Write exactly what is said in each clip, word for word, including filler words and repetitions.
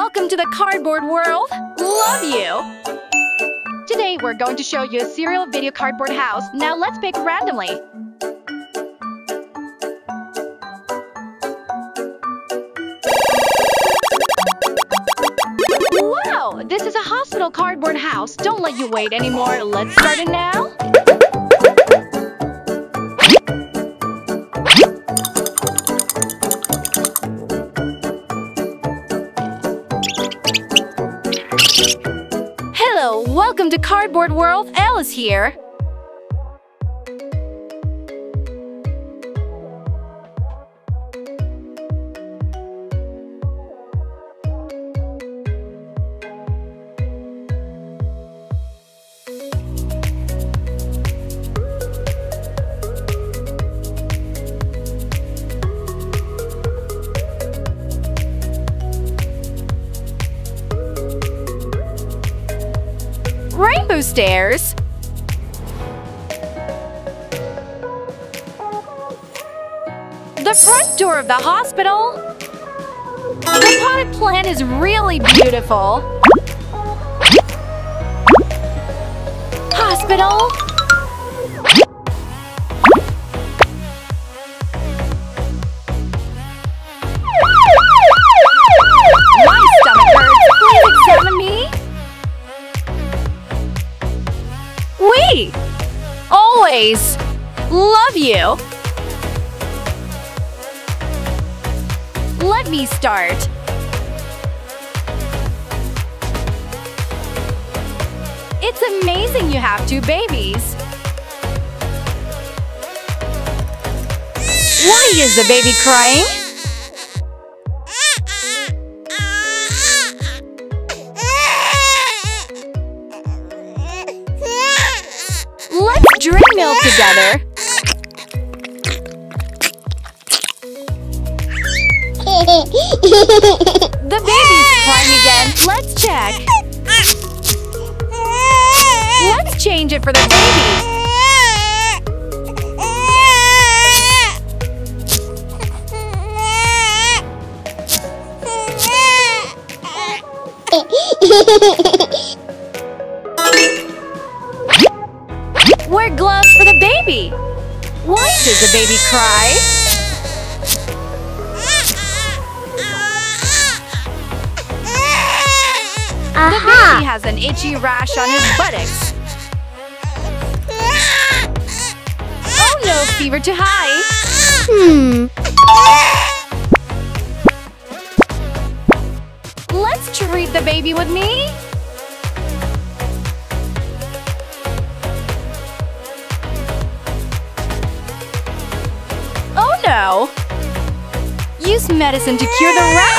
Welcome to the Cardboard World! Love you! Today we're going to show you a serial video cardboard house. Now let's pick randomly. Wow! This is a hospital cardboard house. Don't let you wait anymore. Let's start it now. Welcome to Cardboard World, Alice here! Rainbow stairs. The front door of the hospital. The potted plant is really beautiful. Hospital. Always love you. Let me start. It's amazing you have two babies. Why is the baby crying? Drink milk together. The baby's crying again. Let's check. Let's change it for the baby. Wear gloves for the baby! Why does the baby cry? Uh-huh. The baby has an itchy rash on his buttocks. Oh no, fever to high! Hmm. Let's treat the baby with me! Use medicine to cure the rash.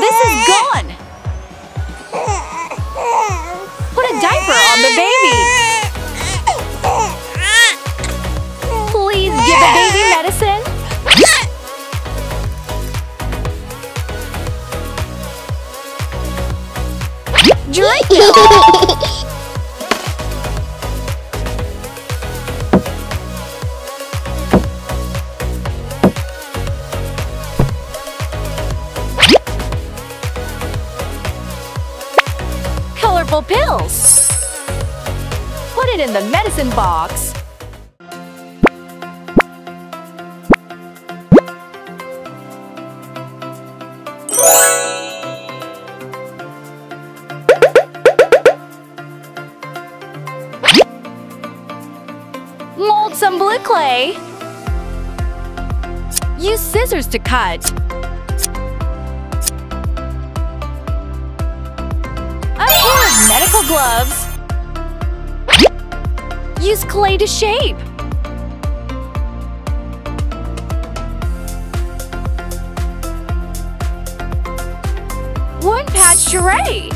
This is gone. Put a diaper on the baby. Please give the baby medicine. Drink milk. Colorful pills. Put it in the medicine box. Mold some blue clay. Use scissors to cut. A pair of medical gloves. Use clay to shape. One patch tray.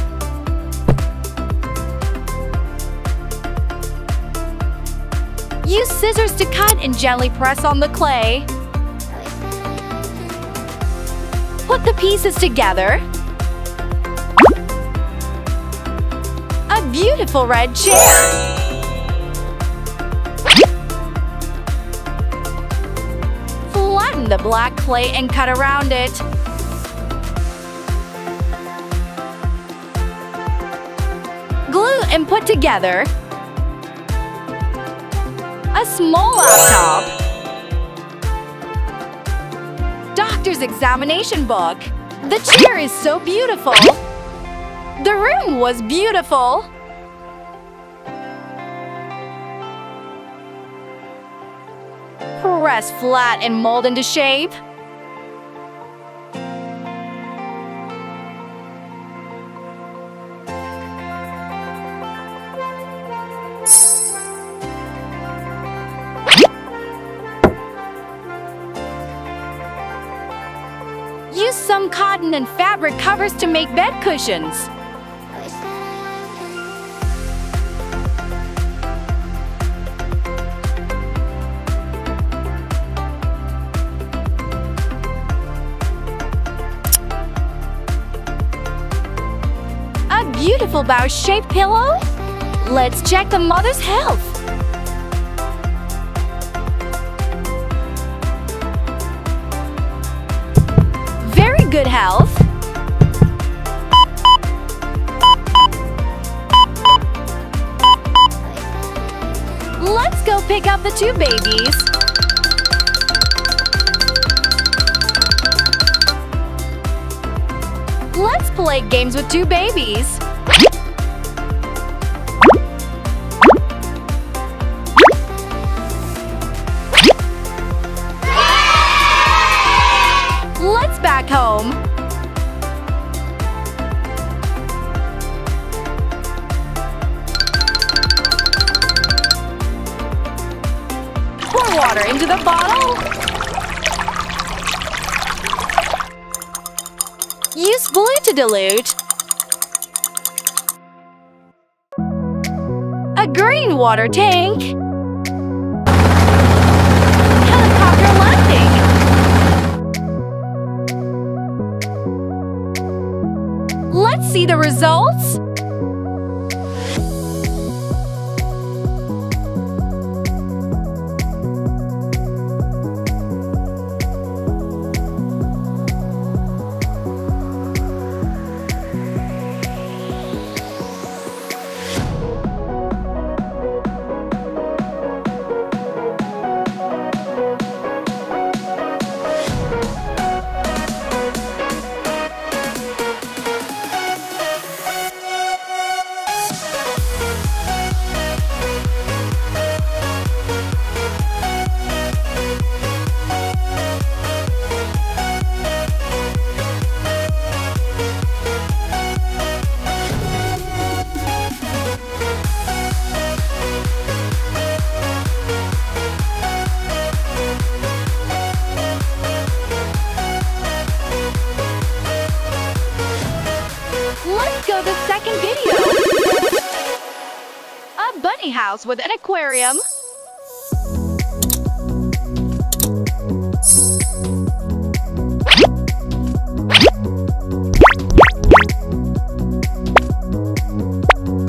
Use scissors to cut and gently press on the clay. Put the pieces together. beautiful red chair! Flatten the black clay and cut around it. Glue and put together. A small laptop. Doctor's examination book. The chair is so beautiful. The room was beautiful. Press flat and mold into shape. Use some cotton and fabric covers to make bed cushions. Beautiful bow-shaped pillow? Let's check the mother's health! Very good health! Let's go pick up the two babies! Let's play games with two babies! Home. Pour water into the bottle. Use blue to dilute. A green water tank. Let's see the results! House with an aquarium.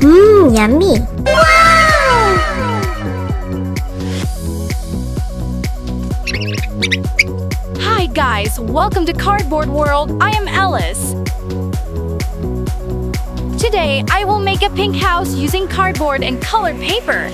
Mmm, yummy. Wow! Hi guys, welcome to Cardboard World. I am Alice. Today, I will make a pink house using cardboard and colored paper.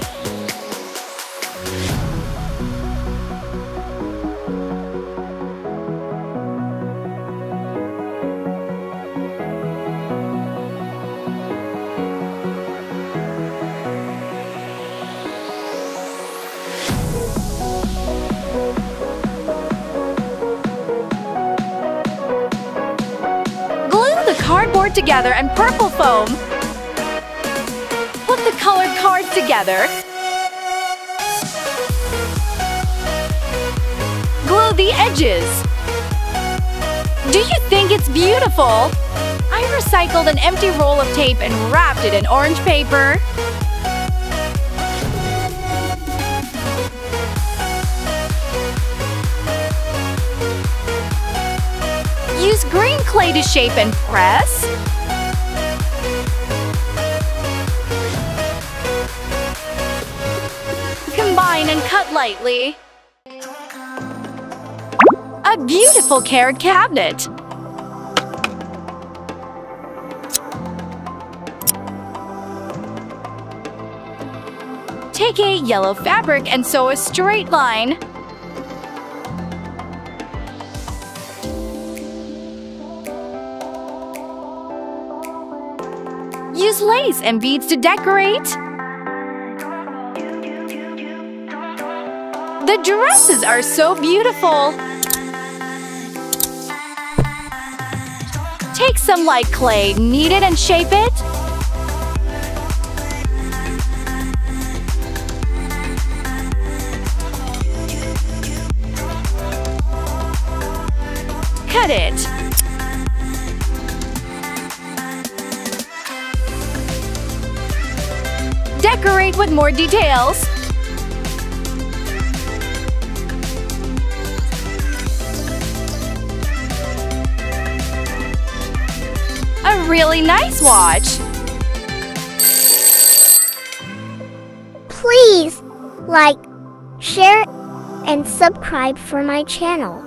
Cardboard together and purple foam. Put the colored cards together. Glue the edges. Do you think it's beautiful? I recycled an empty roll of tape and wrapped it in orange paper. Use green clay to shape and press. cut lightly. A beautiful carrot cabinet. Take a yellow fabric and sew a straight line. Use lace and beads to decorate. The dresses are so beautiful. Take some light clay, knead it and shape it. Cut it. Decorate with more details. A really nice watch. Please like, share, and subscribe for my channel.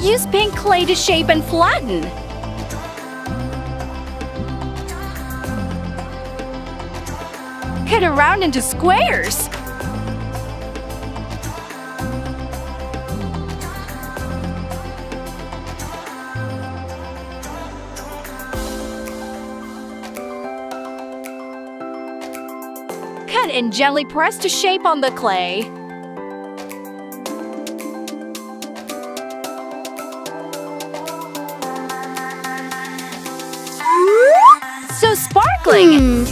Use pink clay to shape and flatten. Cut around into squares. Cut and gently press to shape on the clay. So sparkling! Mm.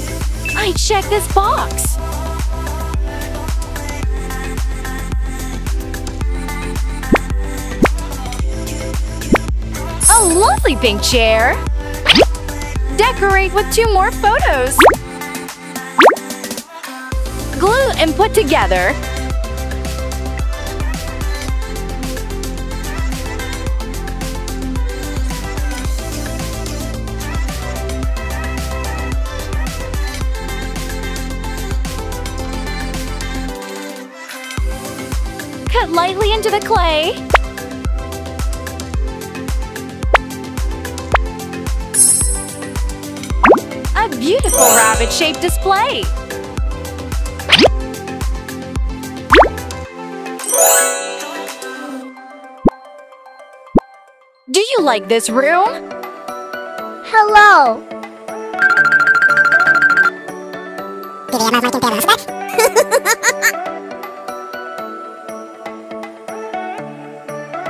I check this box. A lovely pink chair. Decorate with two more photos. Glue and put together. Cut lightly into the clay. A beautiful rabbit-shaped display. Do you like this room? Hello.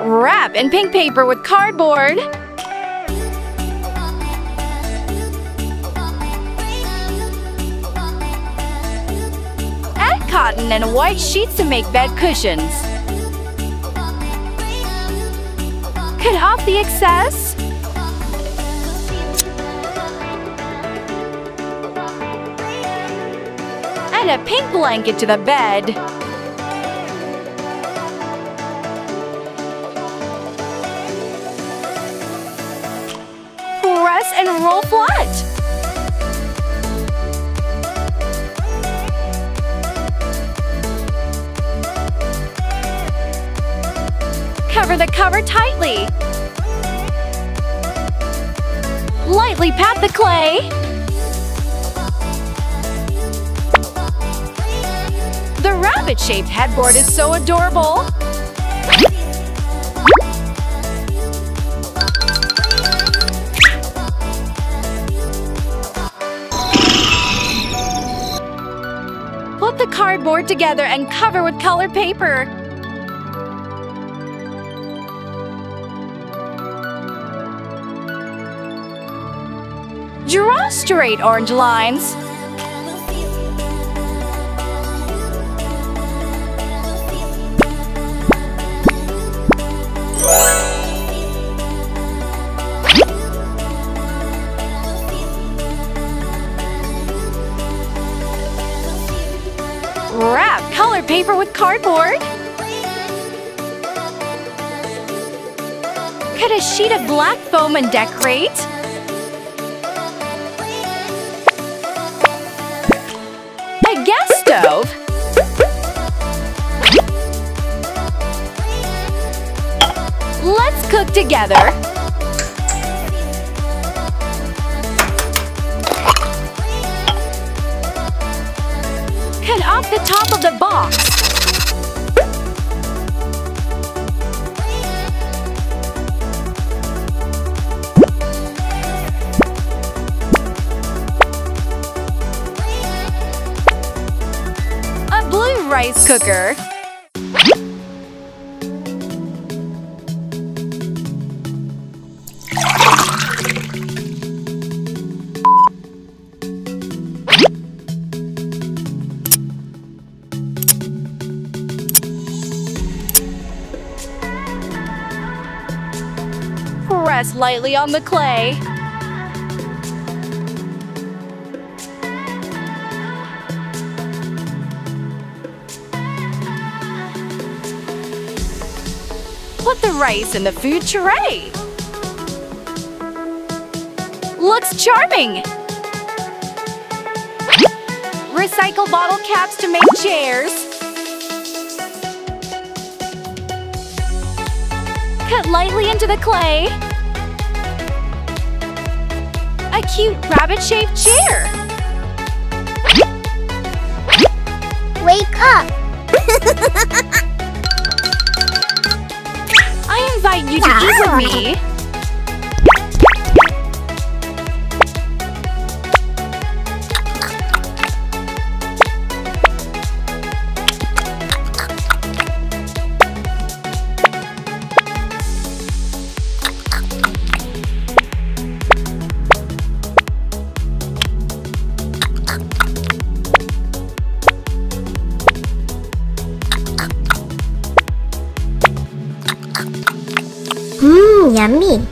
Wrap in pink paper with cardboard. Add cotton and white sheets to make bed cushions. Cut off the excess. Add a pink blanket to the bed. And roll flat. Cover the cover tightly. Lightly pat the clay. The rabbit-shaped headboard is so adorable. Put the cardboard together and cover with colored paper. Draw straight orange lines. Wrap colored paper with cardboard. at a sheet of black foam and decorate. A gas stove. Let's cook together. Cut off the top of the box. Rice cooker. Press lightly on the clay. Put the rice in the food tray. Looks charming! Recycle bottle caps to make chairs. Cut lightly into the clay. A cute rabbit-shaped chair. Wake up! I invite you to eat with me. Mmm, yummy!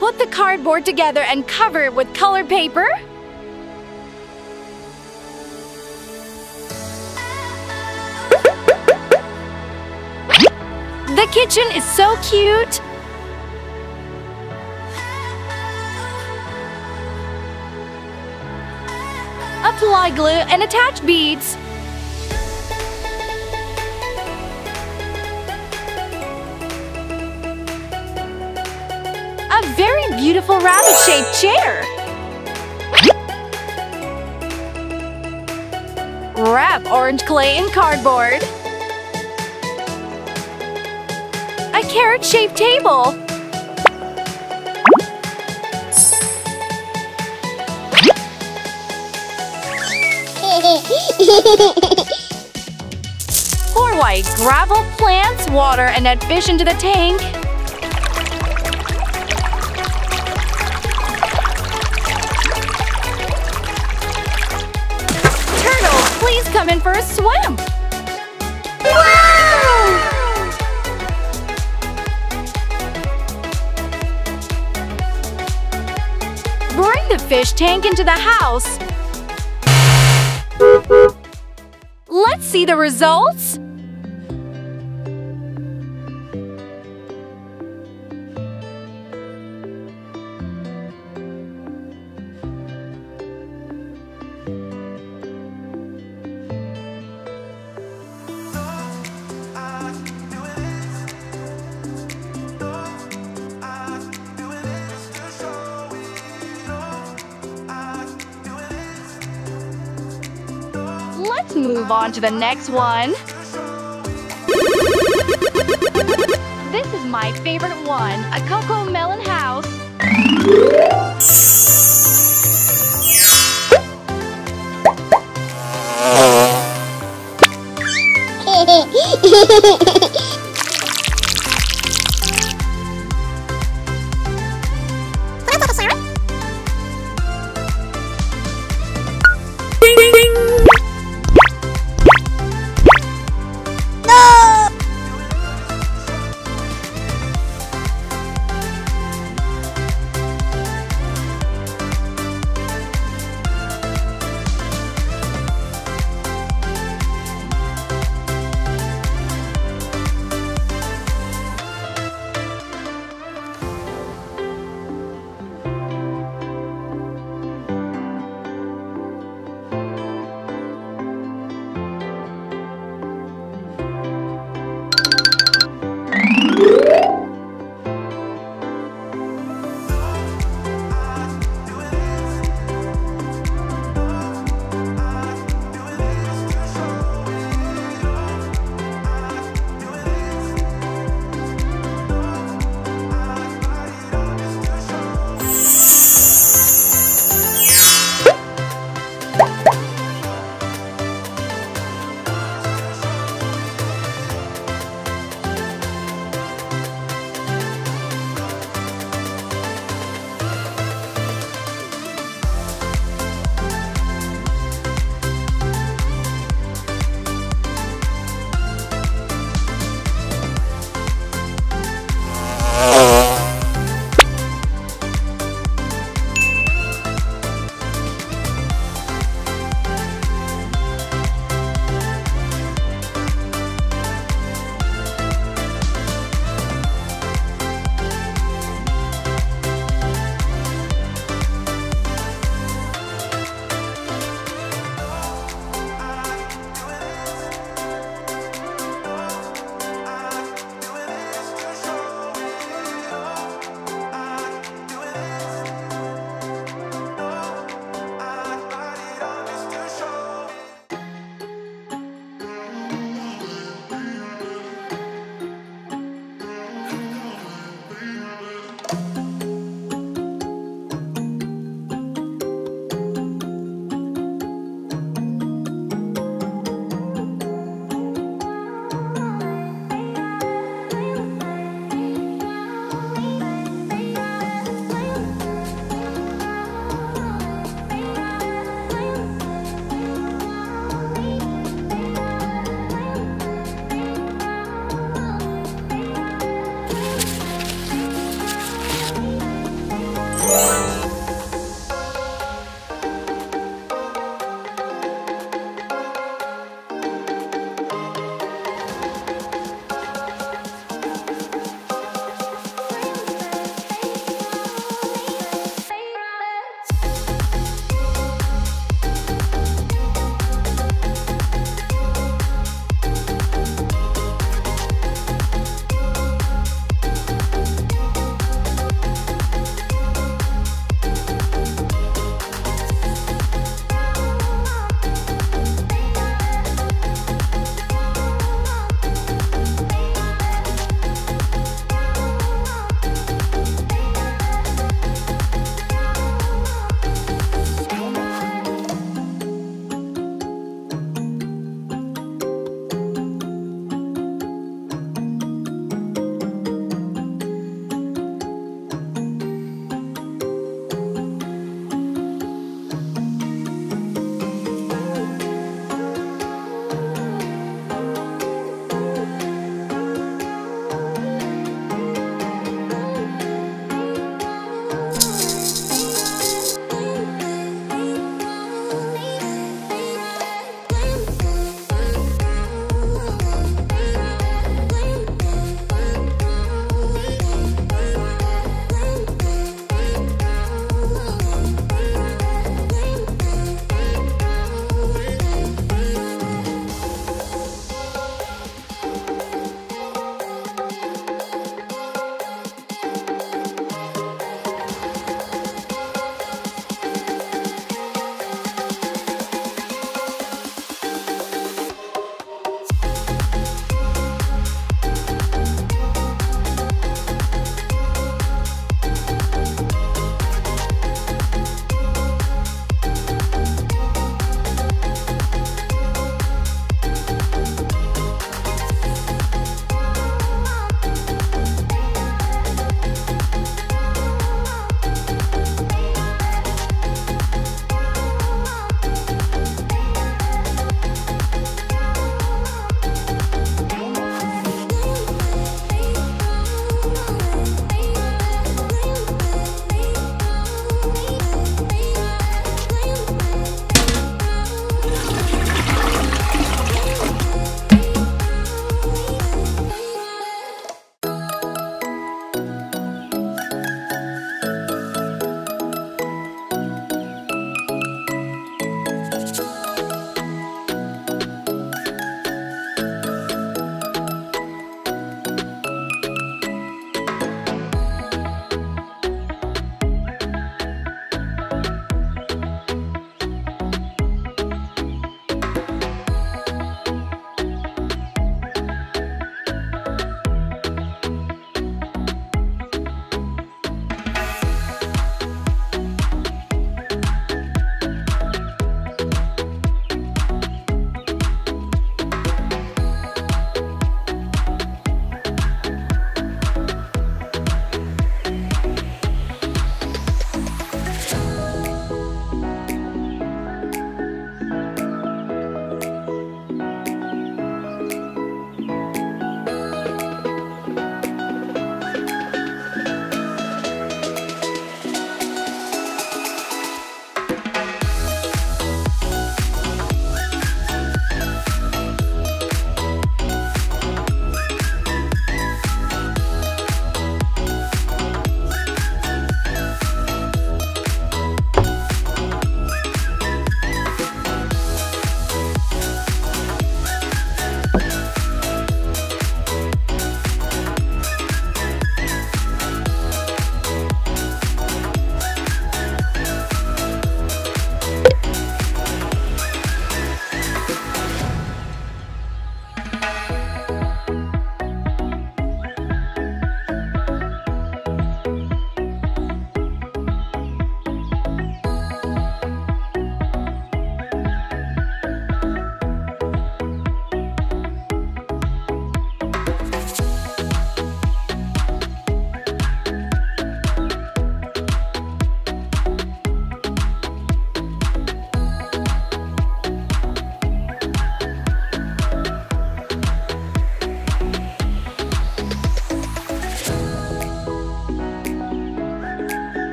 Put the cardboard together and cover it with colored paper. The kitchen is so cute! Apply glue and attach beads. A very beautiful rabbit-shaped chair. Wrap orange clay in cardboard. A carrot-shaped table. Pour white gravel, plants, water, and add fish into the tank. Turtles, please come in for a swim. Wow! Bring the fish tank into the house. Let's see the results! Let's move on to the next one. This is my favorite one, a Coco Melon house.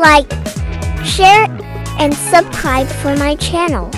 like, share, and subscribe for my channel.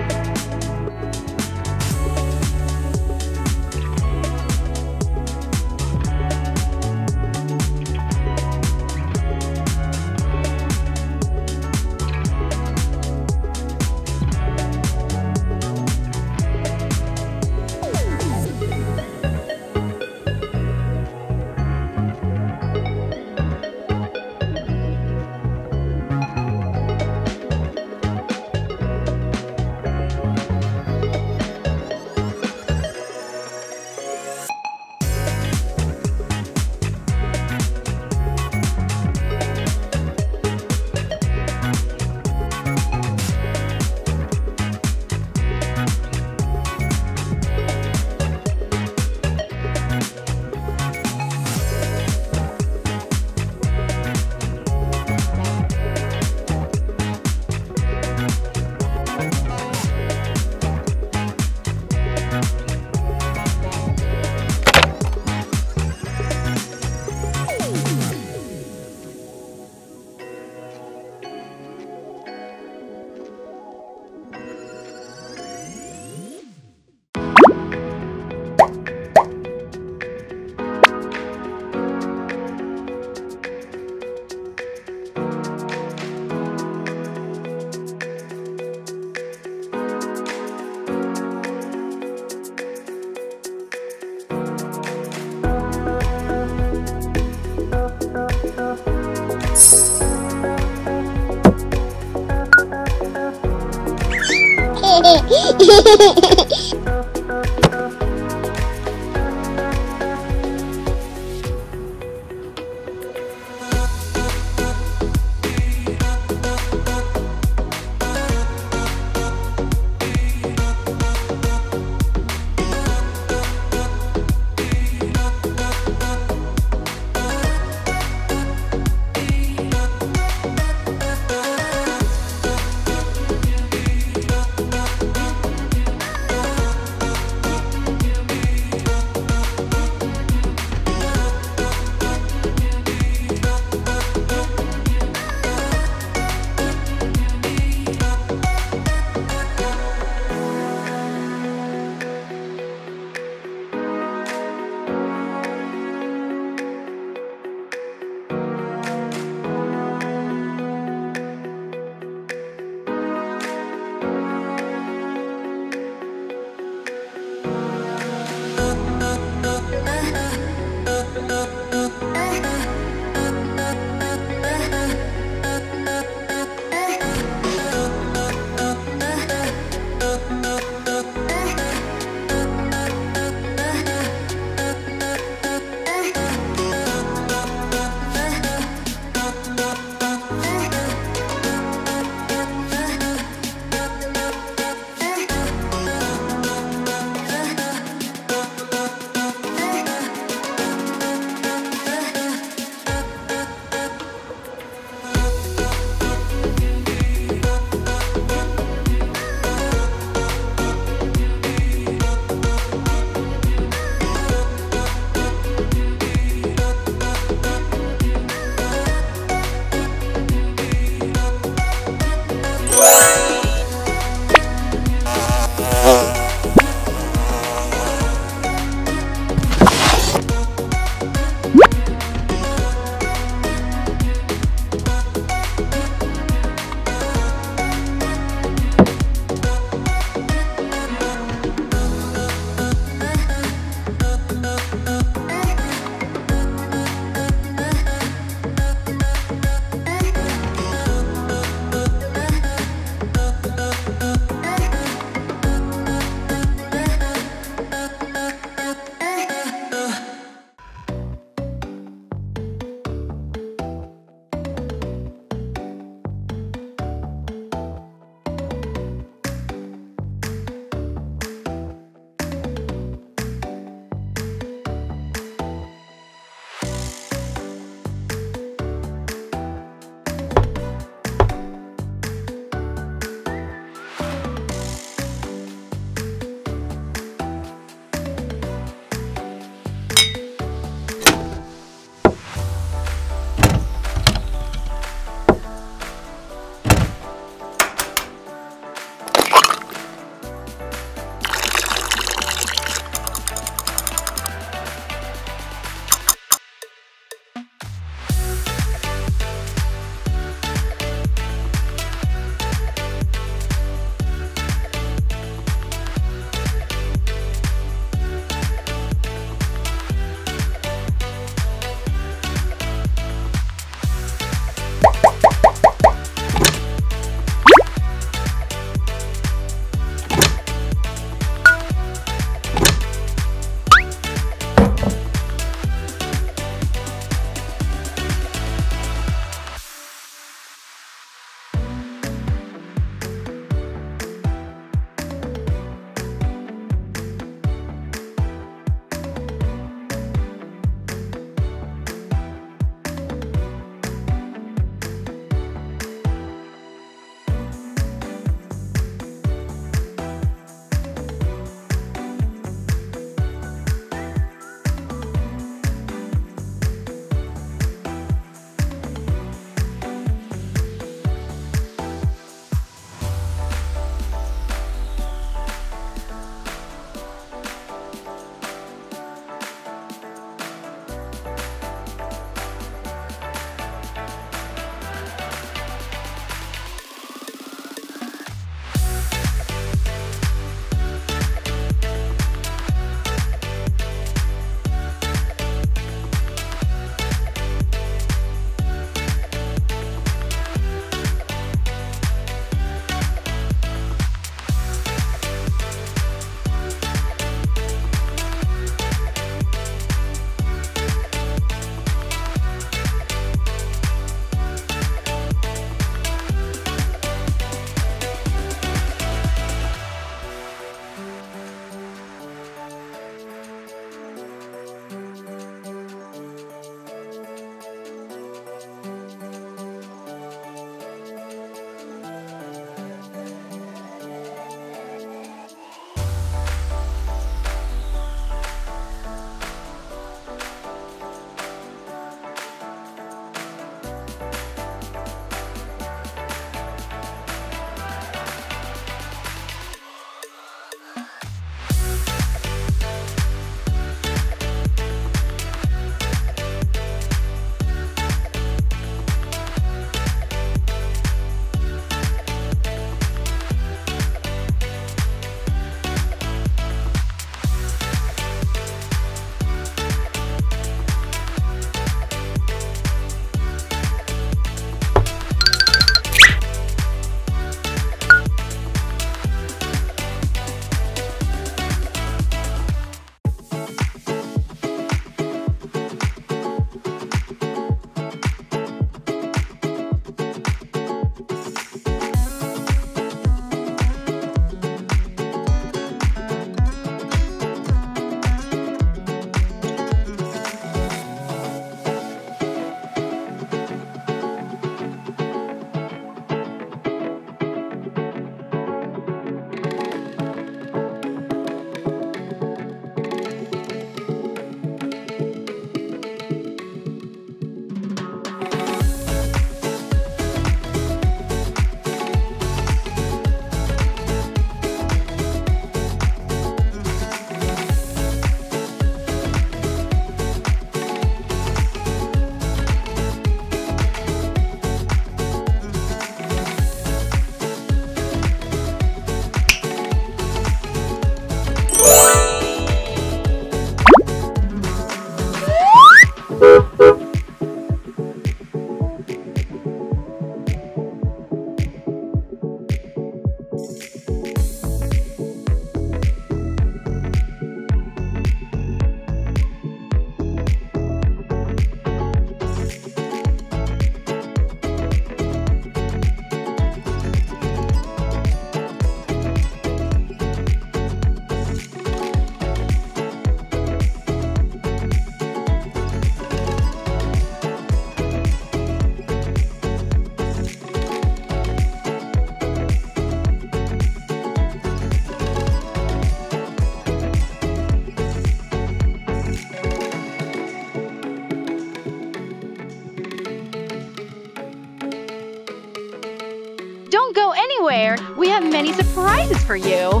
underwear! We have many surprises for you!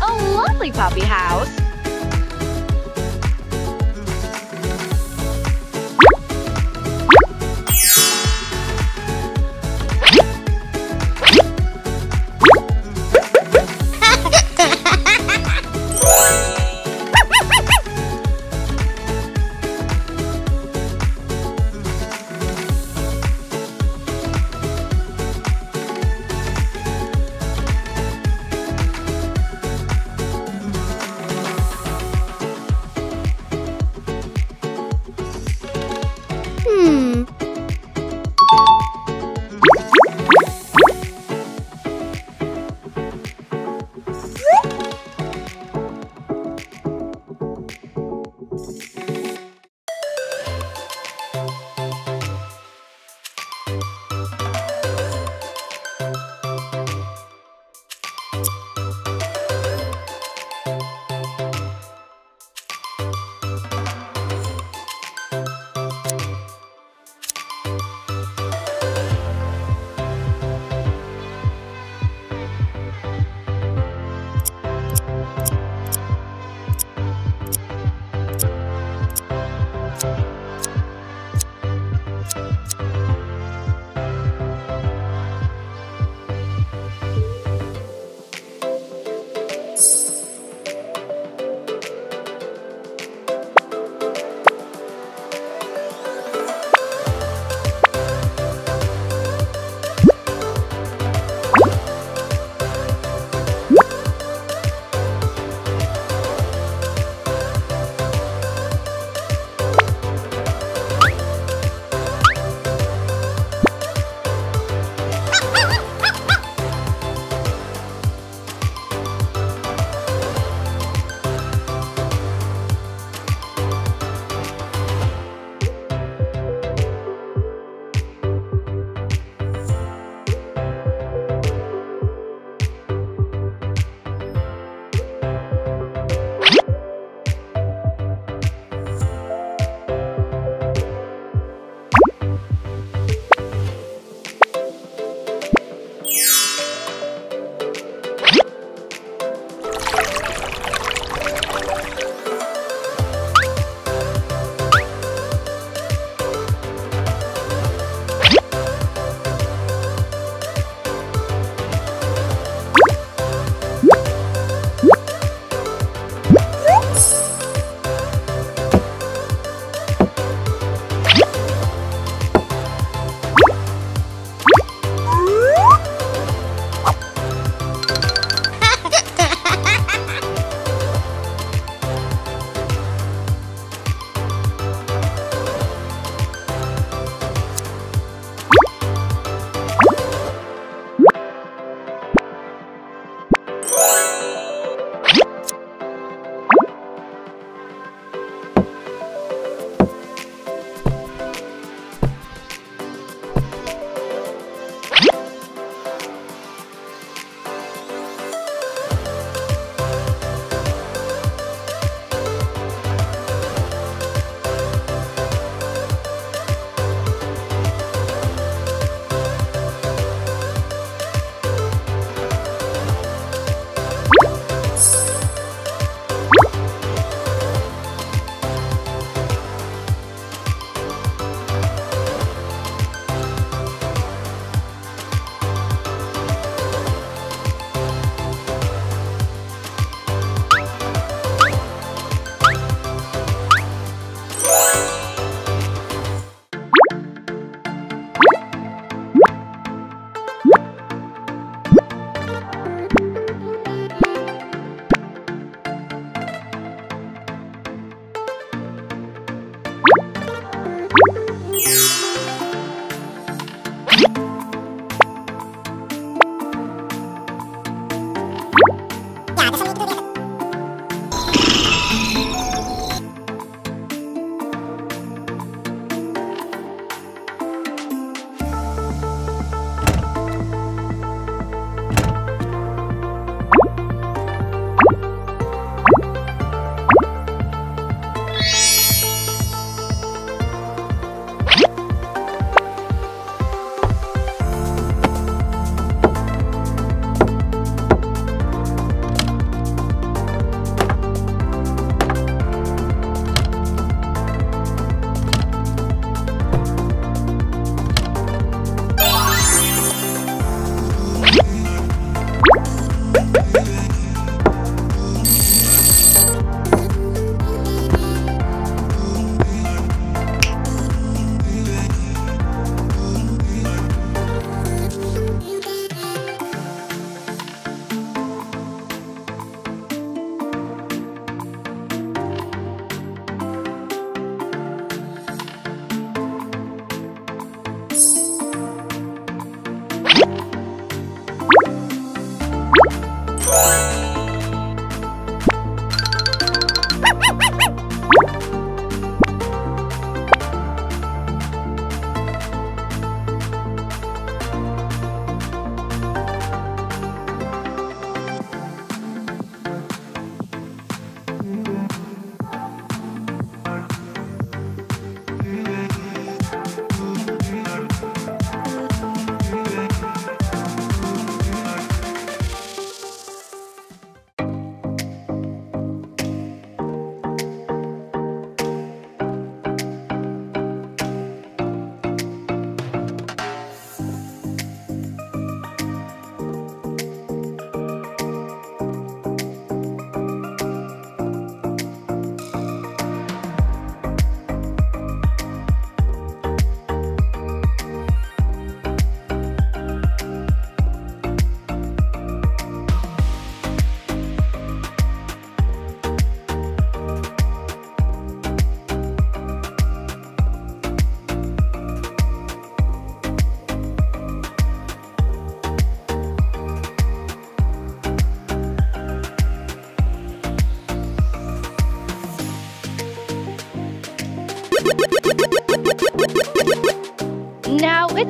A lovely puppy house!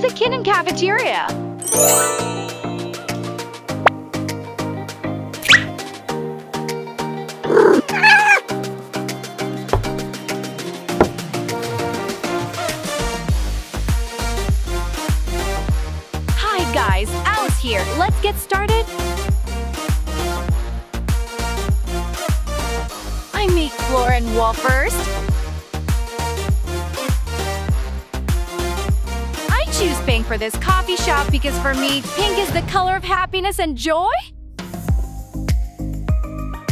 the kitten cafeteria. Hi guys, Alice here. Let's get started. I make floor and wall first. I choose pink for this coffee shop because for me, pink is the color of happiness and joy.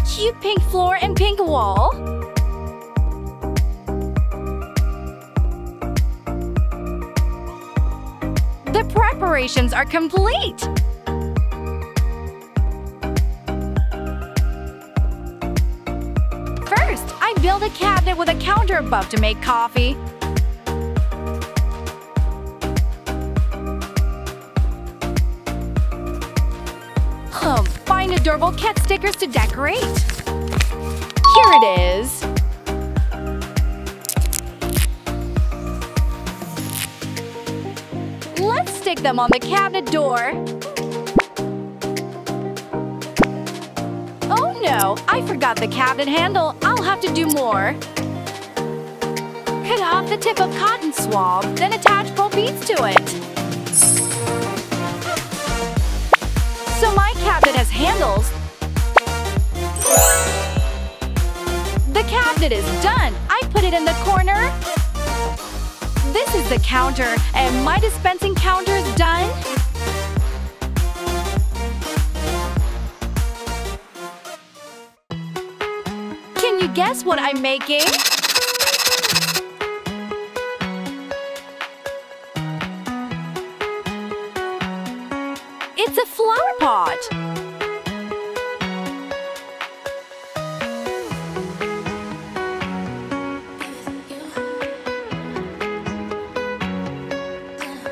Cute pink floor and pink wall. The preparations are complete. First, I build a cabinet with a counter above to make coffee. Find adorable cat stickers to decorate. Here it is. Let's stick them on the cabinet door. Oh no, I forgot the cabinet handle. I'll have to do more. Cut off the tip of cotton swab, then attach pearl beads to it. So my cabinet has handles. The cabinet is done. I put it in the corner. This is the counter, and my dispensing counter is done. Can you guess what I'm making? It's a flower pot.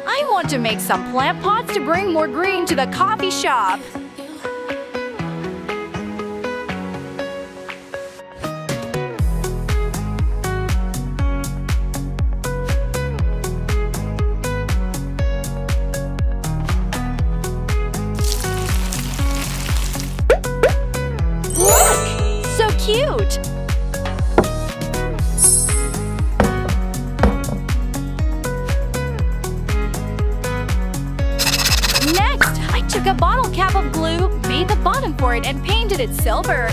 I want to make some plant pots to bring more green to the coffee shop. Cute! Next, I took a bottle cap of glue, made the bottom for it, and painted it silver.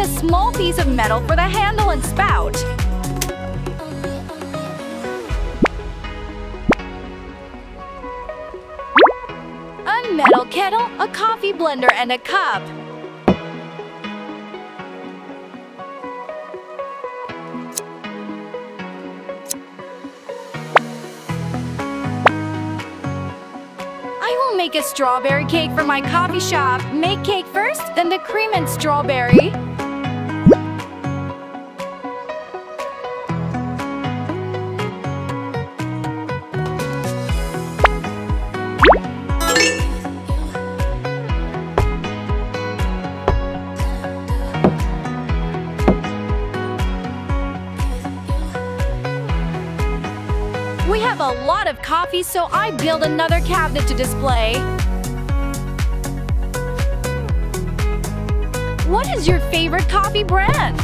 A small piece of metal for the handle and spout. A metal kettle, a coffee blender, and a cup. I will make a strawberry cake for my coffee shop. Make cake first, then the cream and strawberry. We have a lot of coffee, so I build another cabinet to display. What is your favorite coffee brand?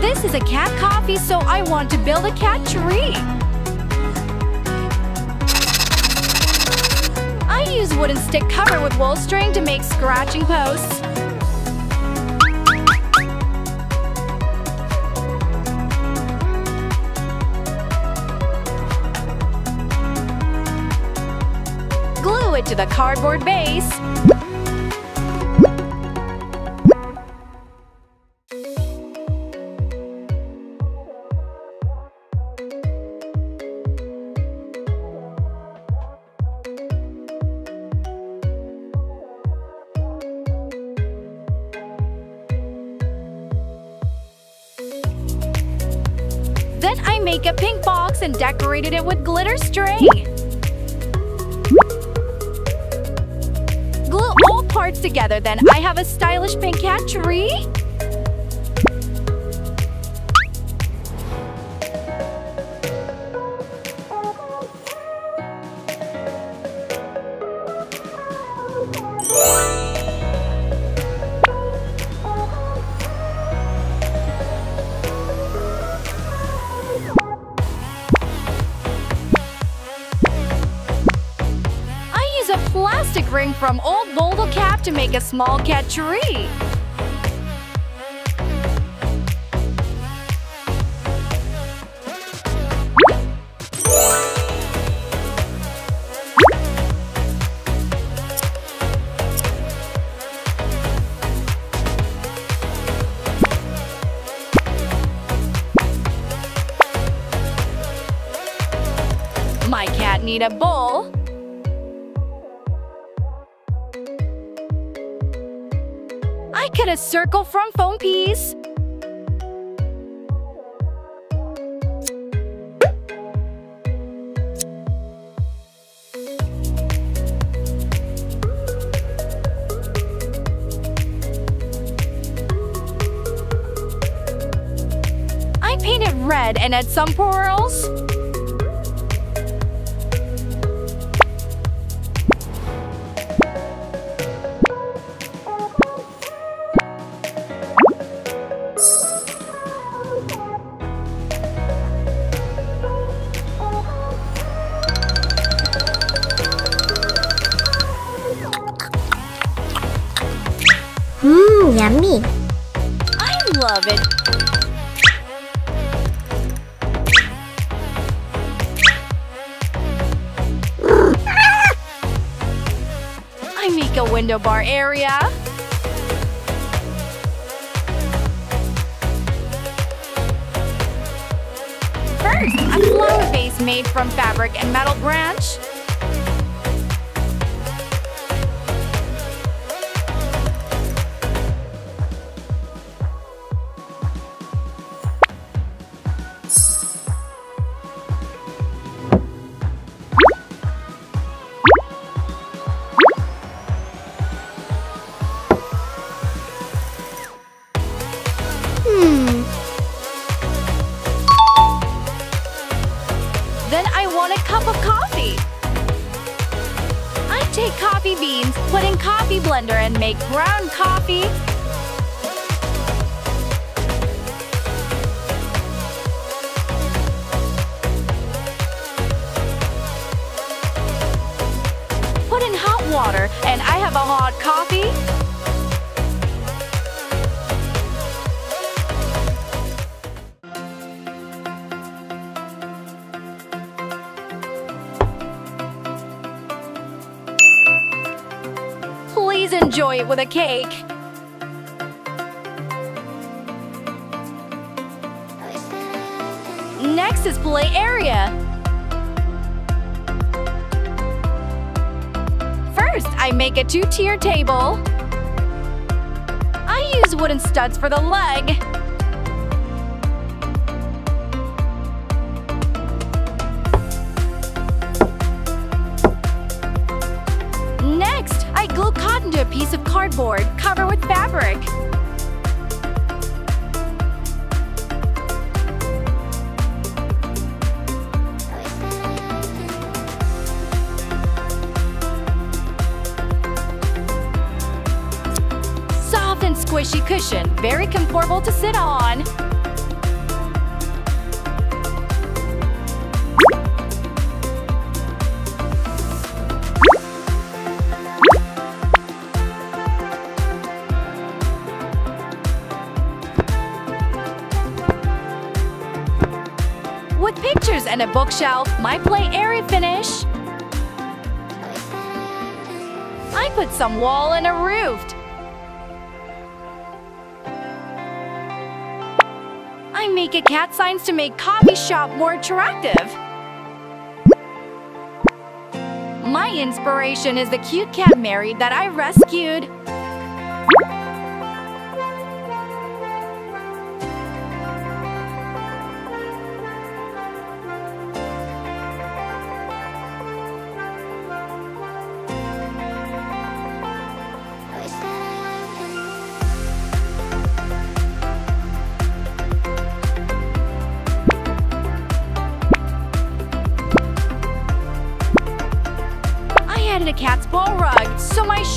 This is a cat coffee, so I want to build a cat tree. I use wooden stick cover with wool string to make scratching posts. Glue it to the cardboard base. Then I make a pink box and decorated it with glitter string. Glue all parts together, then I have a stylish pink cat tree. Ring from old bottle cap to make a small cat tree. My cat need a bowl. I cut a circle from foam piece. I painted red and add some pearls. Mmm, yummy! I love it! I make a window bar area. First, a flower vase made from fabric and metal branch. Take coffee beans, put in coffee blender, and make ground coffee. Put in hot water, and I have a hot coffee. Please enjoy it with a cake. Next is play area. First, I make a two-tier table. I use wooden studs for the leg. I glue cotton to a piece of cardboard, cover with fabric. Soft and squishy cushion, very comfortable to sit on. With pictures and a bookshelf, my play area finish. I put some wall and a roof. I make a cat signs to make coffee shop more attractive. My inspiration is the cute cat Mary that I rescued.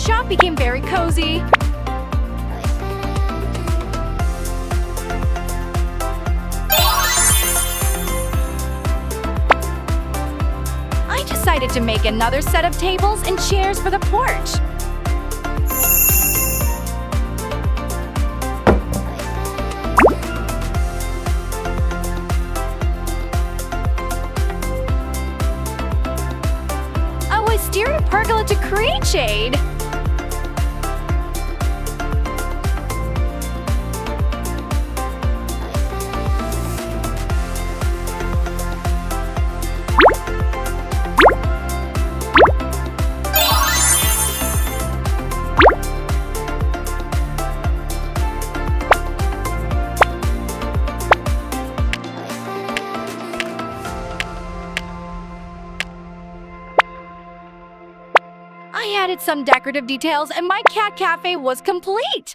shop became very cozy. I decided to make another set of tables and chairs for the porch. Pergola to create shade. Some decorative details and my cat cafe was complete.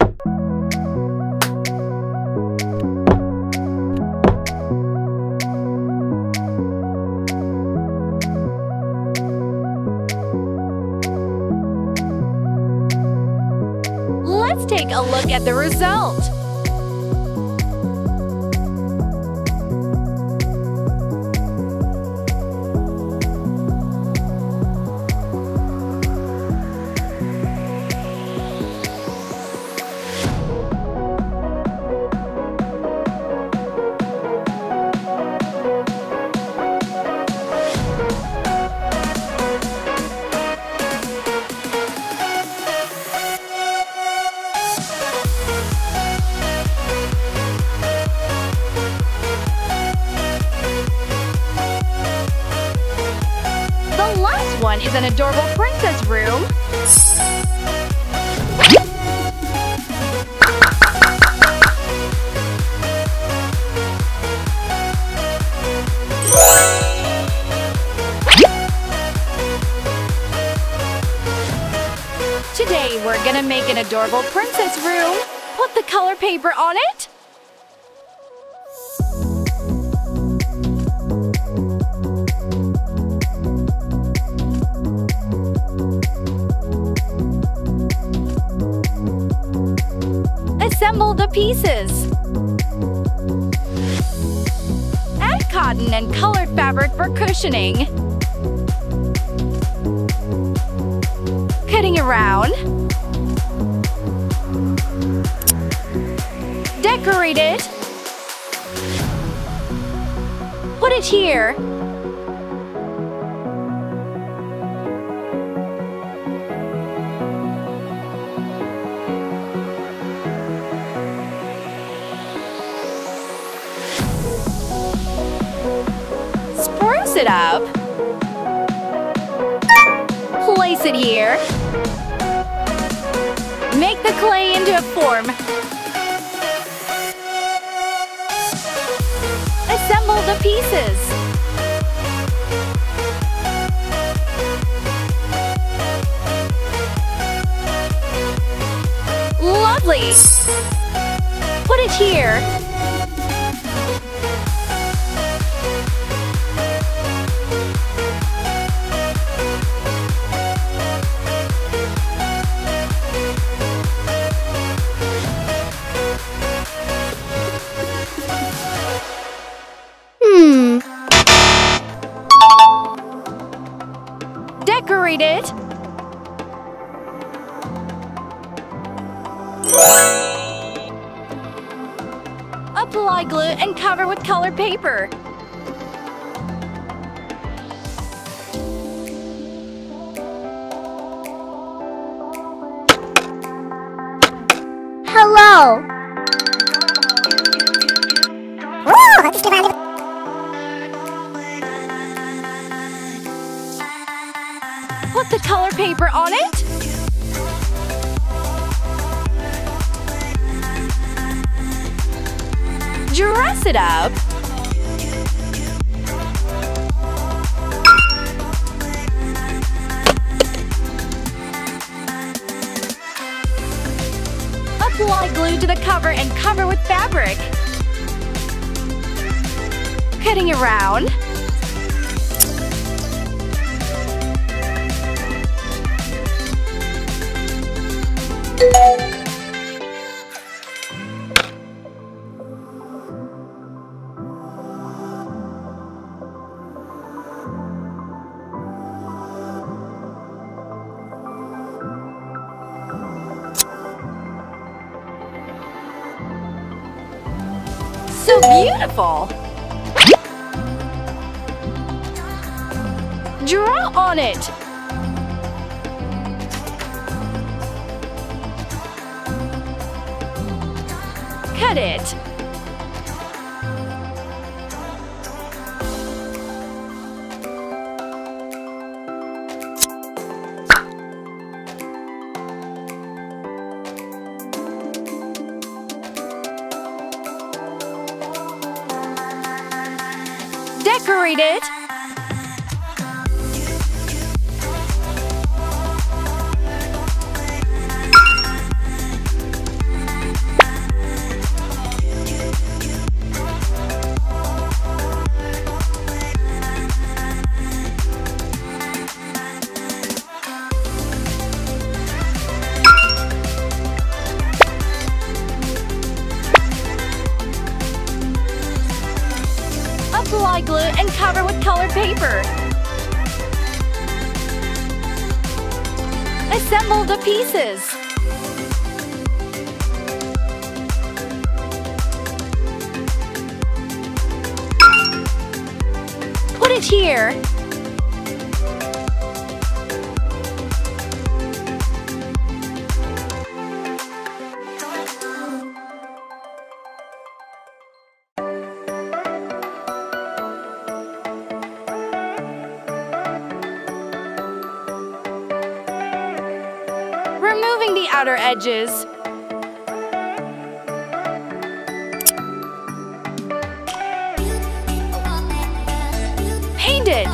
Let's take a look at the result. One is an adorable princess room. Today we're gonna make an adorable princess room. Put the color paper on it. Assemble the pieces. Add cotton and colored fabric for cushioning. Cutting around. Decorate it. Put it here. It up. Place it here. Make the clay into a form. Assemble the pieces. Lovely. Put it here. Decorate it. Apply glue and cover with colored paper. Hello. Put the color paper on it. Dress it up. Apply glue to the cover and cover with fabric. Cutting around. So beautiful! Draw on it! Cut it! Decorate it! Apply glue and cover with colored paper. Assemble the pieces. Put it here. Removing the outer edges. Paint it.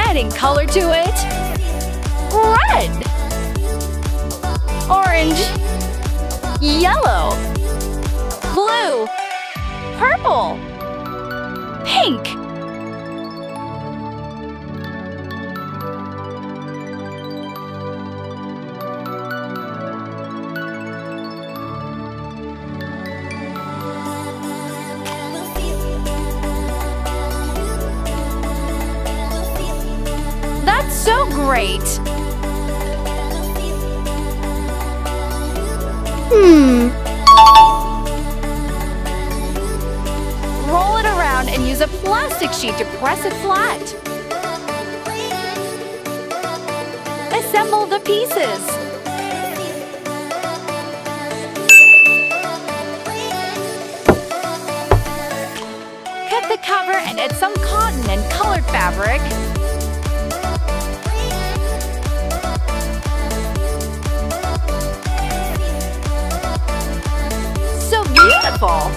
Adding color to it. Red, orange, yellow, blue, purple, pink. So great! Hmm. Roll it around and use a plastic sheet to press it flat. Assemble the pieces. Cut the cover and add some cotton and colored fabric. Beautiful!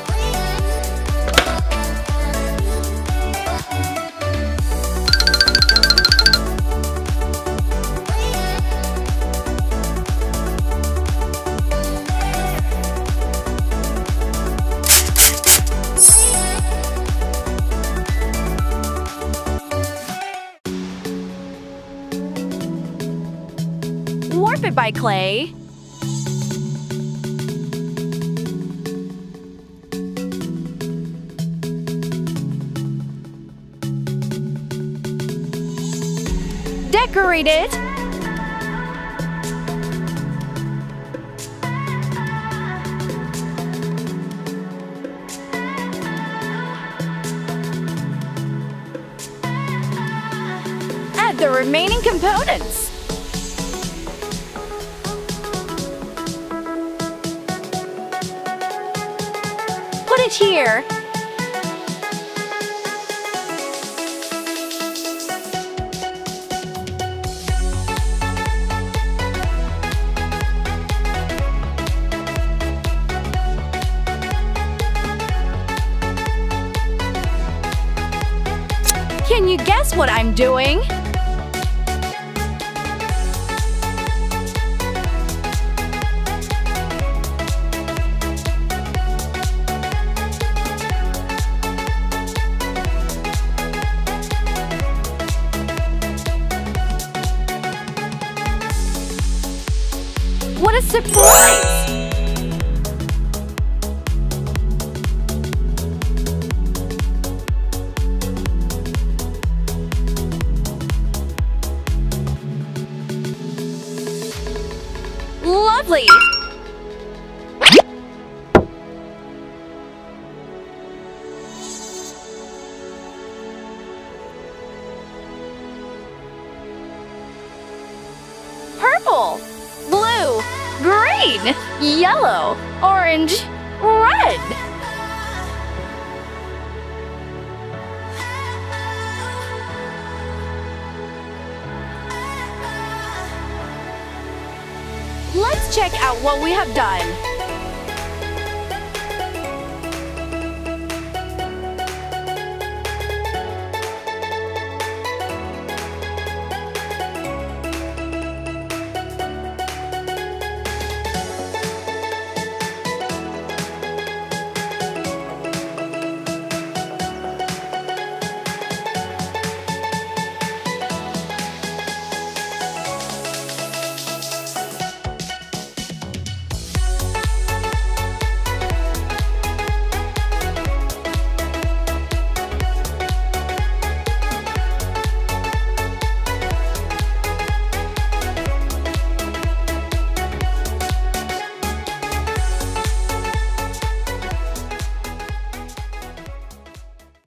Warp it by clay. Decorate it. remaining components. Put it here. Can you guess what I'm doing? What a surprise! Lovely! Purple, blue, green, yellow, orange, red! Let's check out what we have done.